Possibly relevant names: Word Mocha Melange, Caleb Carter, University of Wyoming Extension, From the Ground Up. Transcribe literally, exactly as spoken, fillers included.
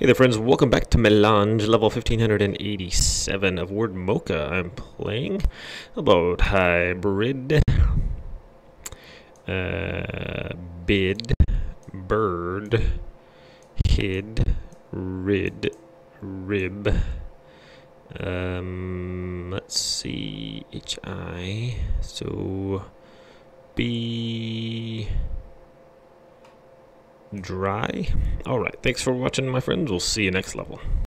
Hey there friends, welcome back to Melange, level fifteen eighty-seven of Word Mocha. I'm playing about hybrid, uh, bid, bird, hid, rid, rib, um, let's see, H I, so B... dry. All right, thanks for watching my friends. We'll see you next level.